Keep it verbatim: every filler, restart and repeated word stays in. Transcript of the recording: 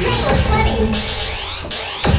Angle twenty.